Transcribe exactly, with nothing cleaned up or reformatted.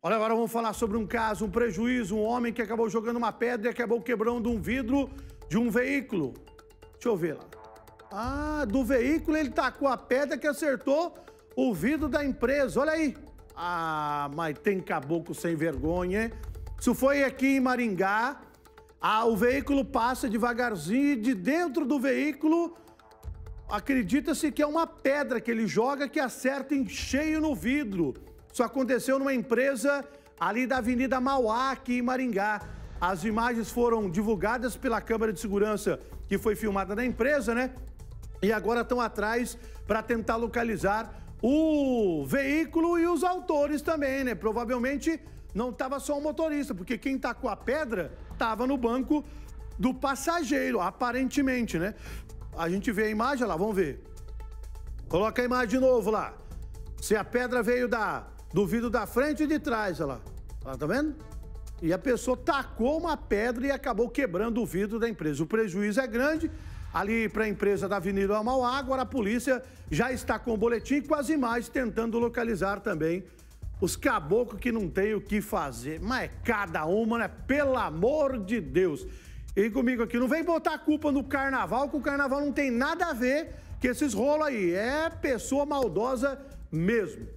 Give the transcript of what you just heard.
Olha, agora vamos falar sobre um caso, um prejuízo, um homem que acabou jogando uma pedra e acabou quebrando um vidro de um veículo. Deixa eu ver lá. Ah, do veículo ele tacou a pedra que acertou o vidro da empresa, olha aí. Ah, mas tem caboclo sem vergonha, hein? Isso foi aqui em Maringá. Ah, o veículo passa devagarzinho e de dentro do veículo acredita-se que é uma pedra que ele joga que acerta em cheio no vidro. Isso aconteceu numa empresa ali da Avenida Mauá, aqui em Maringá. As imagens foram divulgadas pela câmera de segurança que foi filmada na empresa, né? E agora estão atrás para tentar localizar o veículo e os autores também, né? Provavelmente não estava só o motorista, porque quem tacou a pedra estava no banco do passageiro, aparentemente, né? A gente vê a imagem lá, vamos ver. Coloca a imagem de novo lá. Se a pedra veio da... do vidro da frente e de trás, olha lá. Olha lá, tá vendo? E a pessoa tacou uma pedra e acabou quebrando o vidro da empresa. O prejuízo é grande ali para a empresa da Avenida Mauá. Agora a polícia já está com o boletim e com as imagens tentando localizar também os caboclos que não tem o que fazer. Mas é cada uma, né? Pelo amor de Deus. E comigo aqui, não vem botar a culpa no carnaval, que o carnaval não tem nada a ver com esses rolos aí. É pessoa maldosa mesmo.